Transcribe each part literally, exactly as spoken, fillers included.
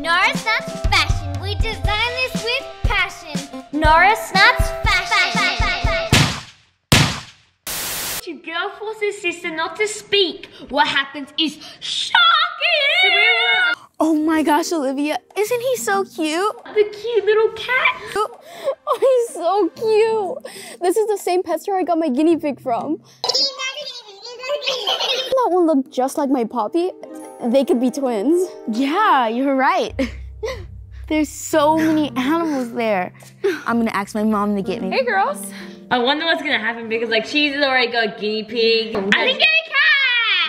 Nora Snaps Fashion. We design this with passion. Nora Snaps Fashion. Your girl forces sister not to speak. What happens is shocking! Oh my gosh, Olivia, isn't he so cute? The cute little cat. Oh, he's so cute. This is the same pet store I got my guinea pig from. That one looked just like my Poppy. They could be twins. Yeah, you're right. There's so many animals there. I'm gonna ask my mom to get me. Hey girls. I wonder what's gonna happen because like she's already got a guinea pig. I can get a cat.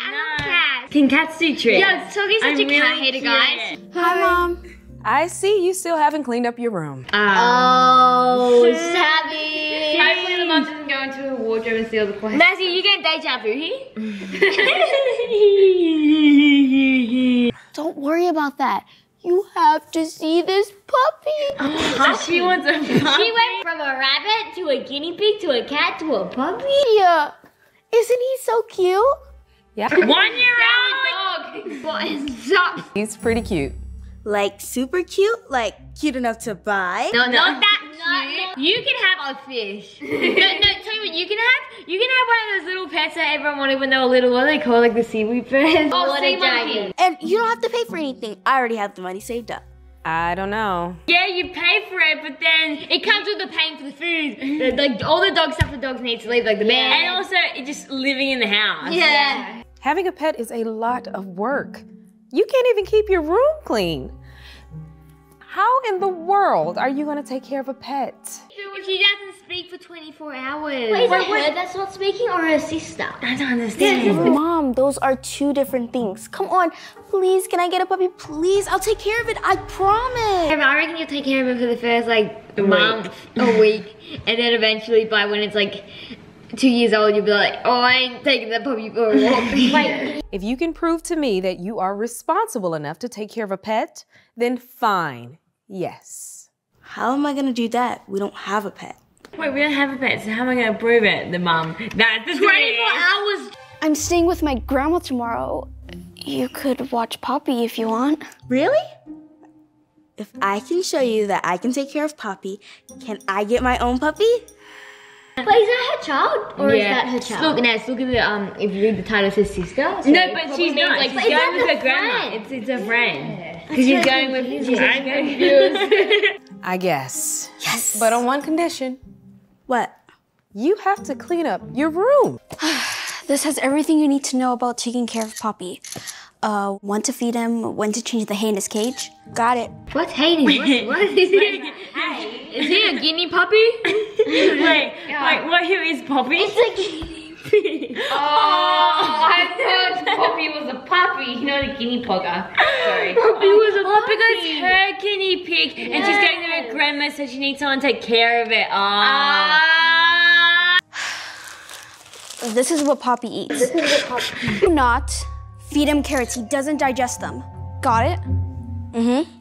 No. I love cats. Can cats do tricks? Yeah, Togi's such I'm a really cat hater, guys. Hi, Hi, mom. I see you still haven't cleaned up your room. Um, oh, savvy. Hopefully the mom doesn't go into her wardrobe and steal the clothes. Lassie, you get deja vu. Don't worry about that. You have to see this puppy. Oh, puppy. So she wants a puppy. She went from a rabbit to a guinea pig to a cat to a puppy. Yeah. Isn't he so cute? Yeah. One year old dog. He's pretty cute. Like super cute, like cute enough to buy. No, no. Not that cute. You can have a fish. no, no, tell you what you can have. You can have one of those little pets that everyone wanted when they were little. What are they called? Like the seaweed pets? Oh, sea monkey. And you don't have to pay for anything. I already have the money saved up. I don't know. Yeah, you pay for it, but then it comes with the paying for the food. Like all the dog stuff the dogs need to leave, like the yeah. bed. And also, it just living in the house. Yeah. yeah. Having a pet is a lot of work. You can't even keep your room clean. How in the world are you gonna take care of a pet? She doesn't speak for twenty-four hours. Wait, is it her that's not speaking or her sister? I don't understand. Mom, those are two different things. Come on, please, can I get a puppy? Please, I'll take care of it, I promise. I reckon you'll take care of it for the first like a month, a week, and then eventually by when it's like two years old, you'll be like, oh, I ain't taking that puppy for a walk. Wait. If you can prove to me that you are responsible enough to take care of a pet, then fine, yes. How am I gonna do that? We don't have a pet. Wait, we don't have a pet, so how am I gonna prove it, the mum? That's the twenty-four hours. I'm staying with my grandma tomorrow. You could watch Poppy if you want. Really? If I can show you that I can take care of Poppy, can I get my own puppy? But is that her child? Or yeah. is that her child? Look, now, look at the, um, if you read the title, it says sister. So no, but she's not. Like, she's going with her grandma. It's, it's a friend. Because yeah. she's going with his I'm confused. I guess. Yes. But on one condition. What? You have to clean up your room. This has everything you need to know about taking care of Poppy. Uh, when to feed him, when to change the hay in his cage. Got it. What's hay in his cage? What is he? Is he a guinea puppy? Wait, yeah. wait, what here is Poppy? It's a guinea pig. Oh, I thought Poppy was a puppy, not a guinea pogger. Sorry. Poppy um, was a puppy. Because it's her guinea pig, yeah. and she's going to her grandma, so she needs someone to take care of it. Oh. Uh, this is what Poppy eats. This is what Poppy Do not feed him carrots. He doesn't digest them. Got it? Mm-hmm.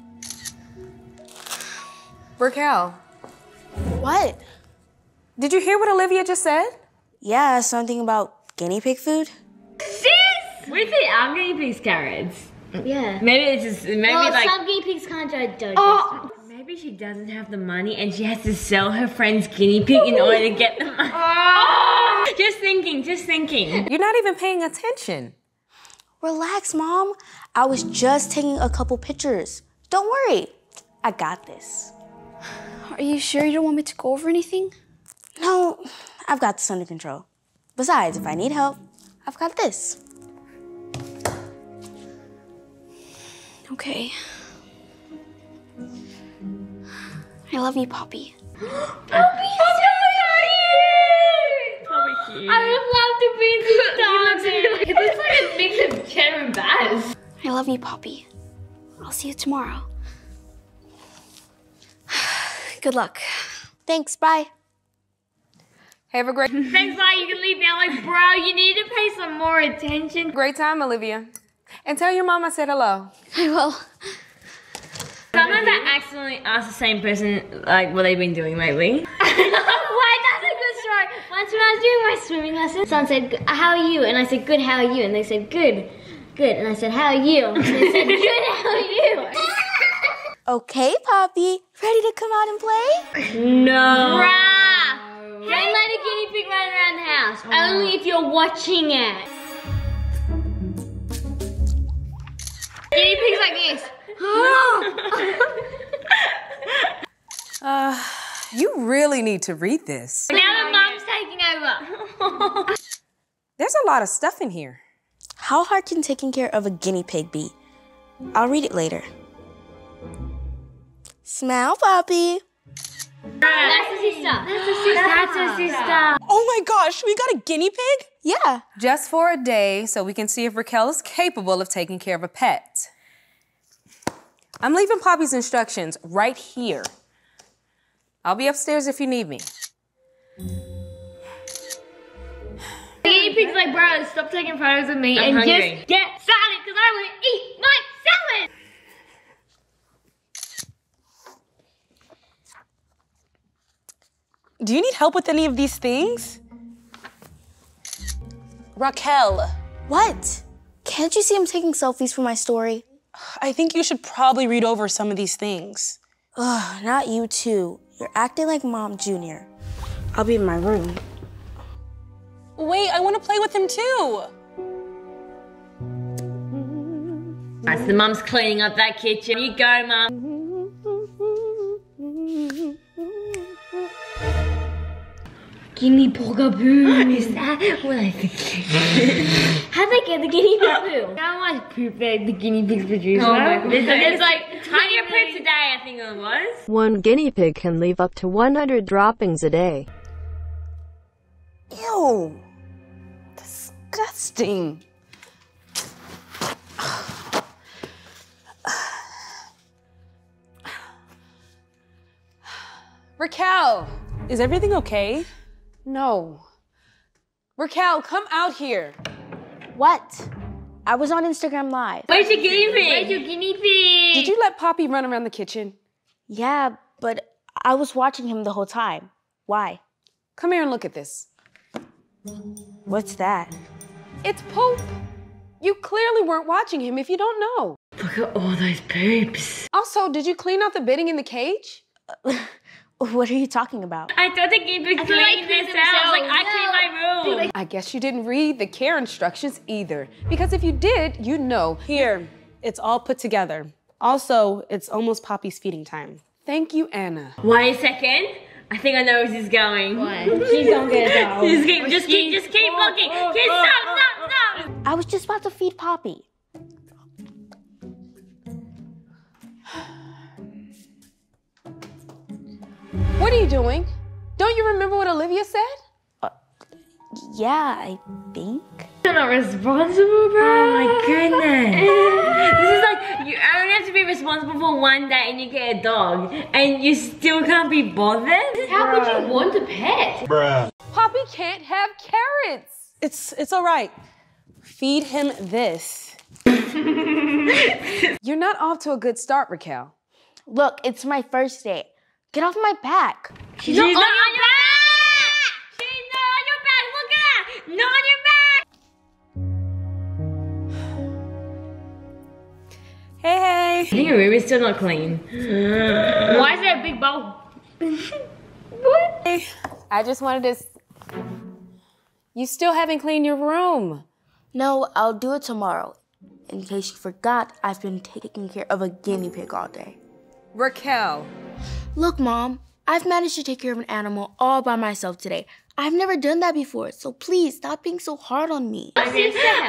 Raquel. What? Did you hear what Olivia just said? Yeah, something about guinea pig food. Sis! We feed our guinea pigs carrots. Yeah. Maybe it's just, maybe well, like- some guinea pigs can't digest oh. them. Maybe she doesn't have the money and she has to sell her friend's guinea pig in order to get the money. Oh. Oh. Just thinking, just thinking. You're not even paying attention. Relax, Mom. I was just taking a couple pictures. Don't worry, I got this. Are you sure you don't want me to go over anything? No, I've got this under control. Besides, if I need help, I've got this. Okay. I love you, Poppy. Poppy's so cute! Poppy cute. I would love to be in this dog. He looks like a mix of Chen and Bass. I love you, Poppy. I'll see you tomorrow. Good luck. Thanks, bye. Have a great- Thanks, bye, you can leave now. Like, bro, you need to pay some more attention. Great time, Olivia. And tell your mom I said hello. I will. Someone that accidentally asked the same person, like, what they've been doing lately. Wait, that's a good story. Once when I was doing my swimming lesson, someone said, how are you? And I said, good, how are you? And they said, good, good. And I said, how are you? And they said, good, how are you? Okay, Poppy, ready to come out and play? No. Rah! Hey. Don't let a guinea pig run around the house. Oh. Only if you're watching it. Guinea pigs like this. uh, you really need to read this. Now that Mom's taking over. There's a lot of stuff in here. How hard can taking care of a guinea pig be? I'll read it later. Smile, Poppy. That's a sister. That's a sister. That's a sister. Oh my gosh, we got a guinea pig? Yeah. Just for a day, so we can see if Raquel is capable of taking care of a pet. I'm leaving Poppy's instructions right here. I'll be upstairs if you need me. Guinea pigs like, bro, stop taking photos of me I'm and hungry. Just get salad, because I want to eat my salad. Do you need help with any of these things? Raquel. What? Can't you see I'm taking selfies for my story? I think you should probably read over some of these things. Ugh, not you too. You're acting like Mom Junior I'll be in my room. Wait, I want to play with him too. That's the mom's cleaning up that kitchen. You go, Mom. Guinea pogaboo. Is that what I think? How'd they get the guinea pogaboo? I want poop that the guinea pigs produce. Oh my god. It's like tiny poop today, I think it was. One guinea pig can leave up to one hundred droppings a day. Ew. Disgusting. Raquel, is everything okay? No. Raquel, come out here. What? I was on Instagram Live. Where's your guinea pig? Where's your guinea pig? Did you let Poppy run around the kitchen? Yeah, but I was watching him the whole time. Why? Come here and look at this. What's that? It's poop. You clearly weren't watching him if you don't know. Look at all those poops. Also, did you clean out the bedding in the cage? What are you talking about? I thought the guinea pigs cleaned themselves. Like, I cleaned my room. I guess you didn't read the care instructions either. Because if you did, you'd know. Here, it's all put together. Also, it's almost Poppy's feeding time. Thank you, Anna. Wait a second. I think I know where this is going. What? She's gonna get it out. Just keep, just keep, just keep oh, looking. Oh, just oh, stop, oh, stop, stop. I was just about to feed Poppy. What are you doing? Don't you remember what Olivia said? Uh, yeah, I think. You're not responsible, bro. Oh my goodness. This is like, you only have to be responsible for one day and you get a dog. And you still can't be bothered? How Bruh. Could you want a pet? Bruh. Poppy can't have carrots. It's, it's all right. Feed him this. You're not off to a good start, Raquel. Look, it's my first day. Get off my back. She's not on your back! She's not on your back! Look at her! Not on your back! Hey, hey! I think your room is still not clean. Why is there a big bowl? What? I just wanted to... You still haven't cleaned your room. No, I'll do it tomorrow. In case you forgot, I've been taking care of a guinea pig all day. Raquel. Look, Mom, I've managed to take care of an animal all by myself today. I've never done that before, so please stop being so hard on me. I think, I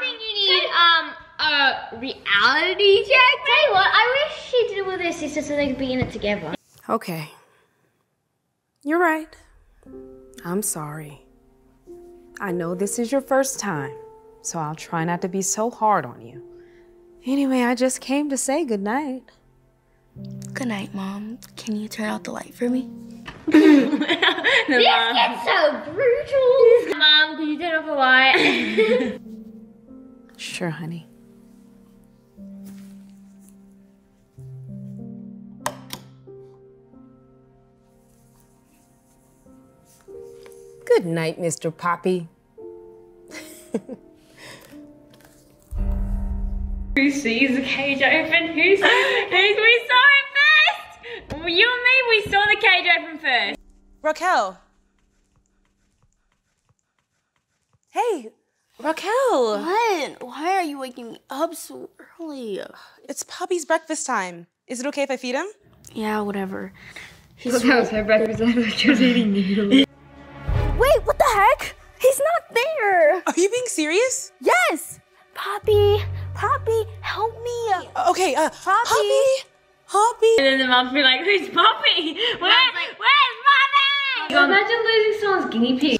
think you need um a reality check. Tell you what, I wish she did it with her sister so they could be in it together. Okay. You're right. I'm sorry. I know this is your first time, so I'll try not to be so hard on you. Anyway, I just came to say goodnight. Good night, Mom. Can you turn out the light for me? This mom. Gets so brutal. Mom, can you turn off the light? Sure, honey. Good night, Mister Poppy. Who sees the cage open? Who sees the cage? We saw it first! You and me, we saw the cage open first. Raquel. Hey, Raquel. What? Why are you waking me up so early? It's Poppy's breakfast time. Is it okay if I feed him? Yeah, whatever. She's well, that was her breakfast. I thought she was eating noodles. Wait, what the heck? He's not there. Are you being serious? Yes. Poppy, Poppy, help me. Okay, uh, Poppy. Poppy, Poppy. And then the mom's be like, who's Poppy? Where, like, where's Poppy? Can you imagine losing someone's guinea pig?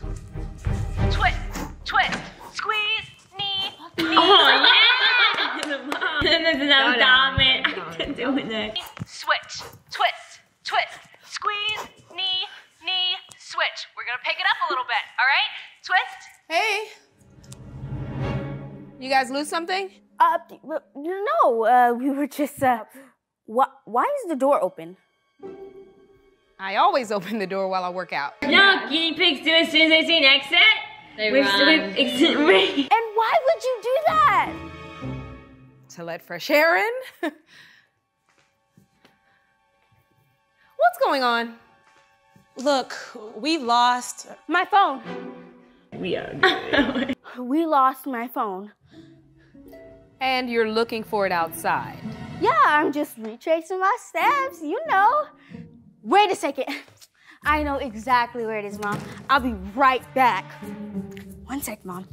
Twist, twist, squeeze, knee, knee. Oh, yeah. And the mom. And then there's another dumb man. I can't do it there. Switch, twist, twist, squeeze, knee, knee, switch. We're gonna pick it up a little bit, all right? Twist. Hey. You guys lose something? Uh, no, uh, we were just, uh, wh why is the door open? I always open the door while I work out. No, guinea pigs do as soon as they see an exit. They we've, run. We've exit and why would you do that? To let fresh air in. What's going on? Look, we lost my phone. We are. We lost my phone. And you're looking for it outside. Yeah, I'm just retracing my steps, you know. Wait a second. I know exactly where it is, Mom. I'll be right back. One sec, Mom.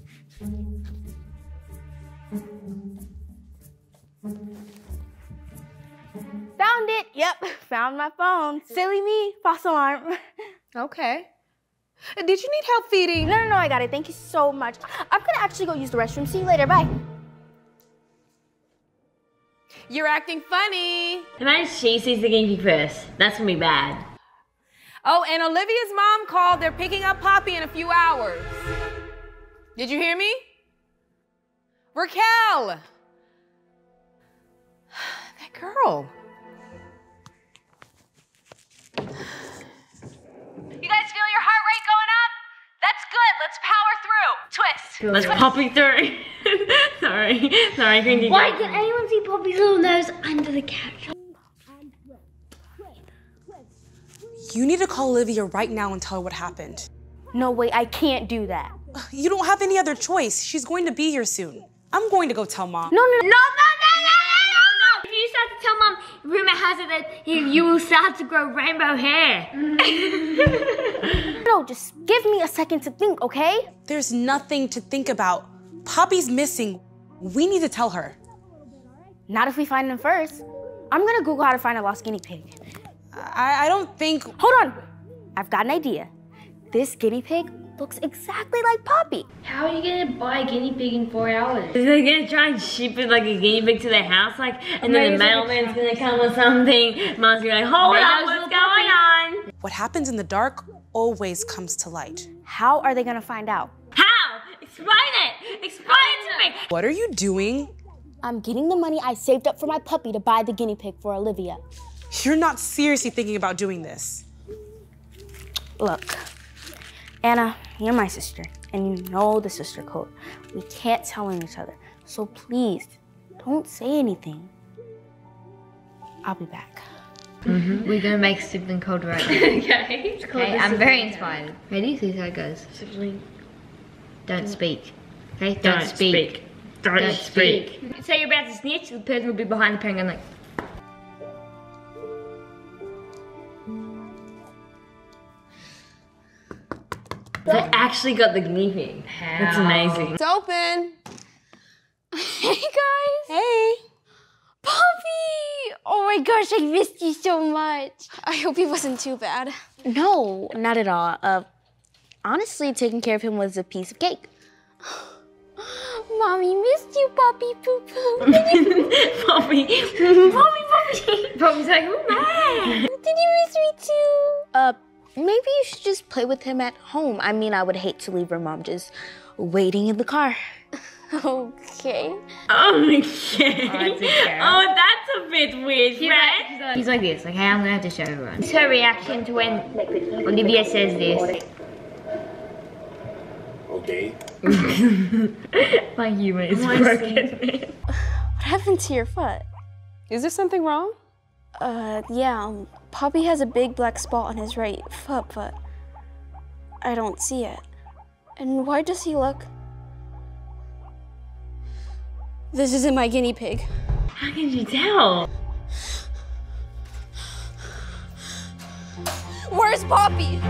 Found it. Yep, found my phone. Silly me, false alarm. Okay. Did you need help feeding? No, no, no, I got it. Thank you so much. I'm gonna actually go use the restroom. See you later, bye. You're acting funny. Imagine she sees the guinea pig first. That's gonna be bad. Oh, and Olivia's mom called. They're picking up Poppy in a few hours. Did you hear me? Raquel! That girl. You guys feel your heart rate going up? That's good. Let's power through. Twist. Good. Let's Poppy through. Sorry. Sorry. Green Why can anyone see Poppy's little nose under the couch? You need to call Olivia right now and tell her what happened. No way. I can't do that. You don't have any other choice. She's going to be here soon. I'm going to go tell Mom. No, no, no. No, no, no, no, no. If you start to tell Mom, rumor has it that you will start to grow rainbow hair. No, just give me a second to think, okay? There's nothing to think about. Poppy's missing. We need to tell her. Not if we find him first. I'm going to Google how to find a lost guinea pig. I, I don't think... Hold on. I've got an idea. This guinea pig looks exactly like Poppy. How are you gonna buy a guinea pig in four hours? They're gonna try and ship it like a guinea pig to their house, like, and then the mailman's gonna come or something. Mom's gonna be like, hold up, what's going on? What happens in the dark always comes to light. How are they gonna find out? How? Explain it! Explain it to me! What are you doing? I'm getting the money I saved up for my puppy to buy the guinea pig for Olivia. You're not seriously thinking about doing this. Look. Anna, you're my sister, and you know the sister code. We can't tell on each other, so please, don't say anything. I'll be back. Mm-hmm. We're gonna make sibling code right now. Okay. Okay, okay, I'm very inspired. Code. Ready? See how it goes. Sibling. Don't speak. Okay, don't, don't speak. speak. Don't, don't speak. speak. Say you're about to snitch, the person will be behind the parent like, I actually got the guinea pig. How? That's amazing. It's open. Hey guys. Hey. Poppy! Oh my gosh, I missed you so much. I hope he wasn't too bad. No, not at all. Uh, honestly, taking care of him was a piece of cake. Mommy missed you, Poppy poo poo. Poppy. Poppy, Poppy. Poppy's like, oh my. Did you miss me too? Uh. Maybe you should just play with him at home. I mean, I would hate to leave her mom just waiting in the car. Okay. Okay. Oh, that's, oh, that's a bit weird, he right? He's like, he's like this, like, hey, I'm gonna have to show everyone. It's her reaction to when Olivia says this. Okay. My humor is broken. What happened to your foot? Is there something wrong? Uh, yeah. Um, Poppy has a big black spot on his right foot, but I don't see it. And why does he look? This isn't my guinea pig. How can you tell? Where's Poppy?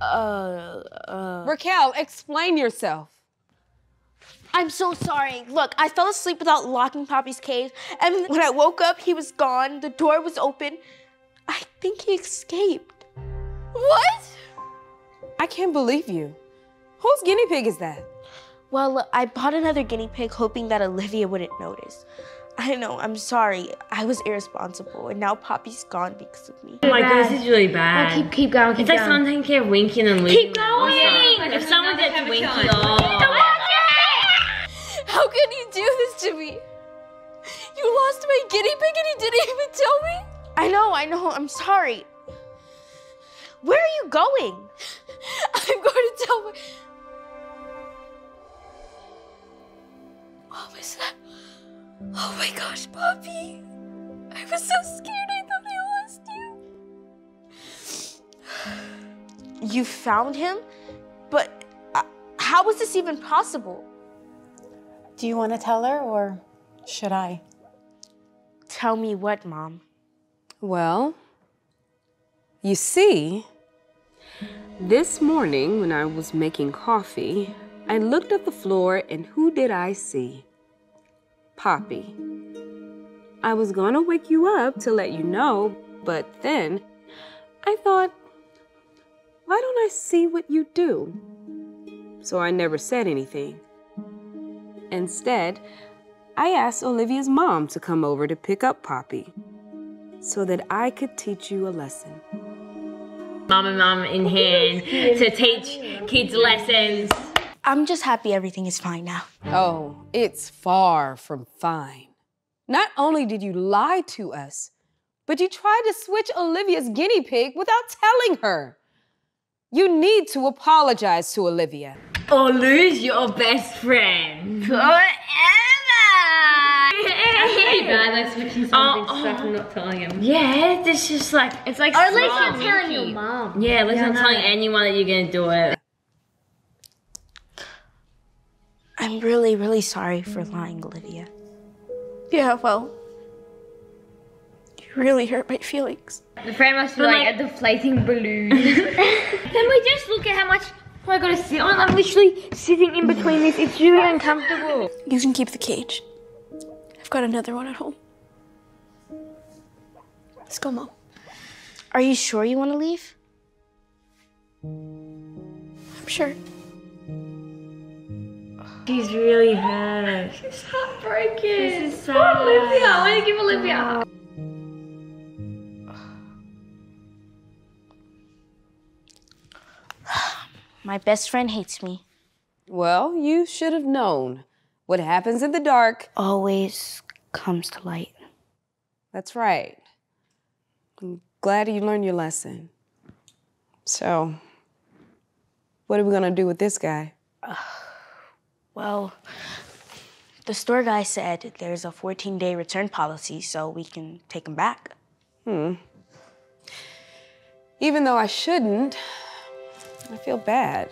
Uh, uh... Raquel, explain yourself. I'm so sorry. Look, I fell asleep without locking Poppy's cage, and when I woke up, he was gone. The door was open. I think he escaped. What? I can't believe you. Whose guinea pig is that? Well, I bought another guinea pig hoping that Olivia wouldn't notice. I know, I'm sorry. I was irresponsible, and now Poppy's gone because of me. Oh my goodness, this is really bad. Oh, keep, keep going, keep it's going. It's like someone taking care of Winky and Olivia. Keep going! Oh, if someone gets Winky, oh. How could you do this to me? You lost my guinea pig and you didn't even tell me? I know, I know, I'm sorry. Where are you going? I'm going to tell my... What was that? Oh my gosh, Poppy. I was so scared, I thought I lost you. You found him? But uh, how was this even possible? Do you want to tell her, or should I? Tell me what, Mom? Well, you see, this morning when I was making coffee, I looked at the floor and who did I see? Poppy. I was gonna wake you up to let you know, but then I thought, why don't I see what you do? So I never said anything. Instead, I asked Olivia's mom to come over to pick up Poppy so that I could teach you a lesson. Mom and mom in hand to teach kids lessons. I'm just happy everything is fine now. Oh, it's far from fine. Not only did you lie to us, but you tried to switch Olivia's guinea pig without telling her. You need to apologize to Olivia. Or lose your best friend. Forever! I hate that, like switching something oh, stuff oh. and not telling him. Yeah, it's just like, it's like Or at least not telling your mom. Yeah, at least yeah, not telling anyone that you're gonna do it. I'm really, really sorry for lying, Olivia. Yeah, well, you really hurt my feelings. The friend must be like, like a deflating balloon. Can we just look at how much Oh, I gotta sit on. I'm literally sitting in between this. It's really uncomfortable. You can keep the cage. I've got another one at home. Let's go, Mom. Are you sure you want to leave? I'm sure. She's really hurt. She's heartbroken. This is sad. Oh, Olivia. I want to give Olivia. My best friend hates me. Well, you should have known. What happens in the dark always comes to light. That's right. I'm glad you learned your lesson. So, what are we gonna do with this guy? Uh, well, the store guy said there's a fourteen day return policy, so we can take him back. Hmm. Even though I shouldn't, I feel bad.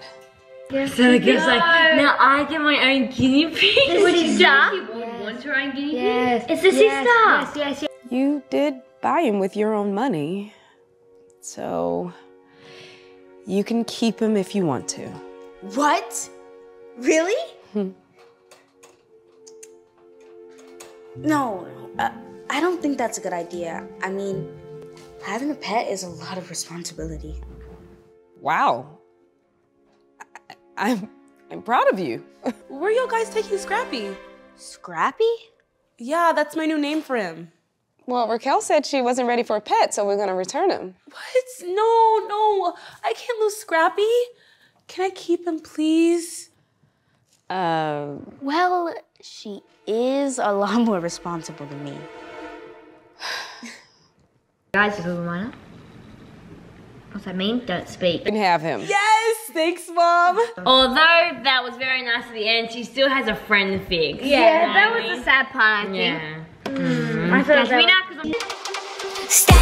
Yes, so the kid's like, now I get my own guinea pig. What is that? She yes. wants her own guinea pig. Yes. It's the yes. sister. Yes, yes, yes. You did buy him with your own money, so you can keep him if you want to. What? Really? Hmm. No, uh, I don't think that's a good idea. I mean, having a pet is a lot of responsibility. Wow. I'm, I'm proud of you. Where are y'all guys taking Scrappy? Scrappy? Yeah, that's my new name for him. Well, Raquel said she wasn't ready for a pet, so we're gonna return him. What? No, no, I can't lose Scrappy. Can I keep him, please? Uh... Well, she is a lot more responsible than me. Guys, you want to? What's that mean? Don't speak. You can have him. Yes! Thanks, Mom! Although that was very nice at the end, she still has a friend fig. Yeah, yeah that was the sad part, I think. Yeah. Mm-hmm. I feel like yes, we not, 'cause I'm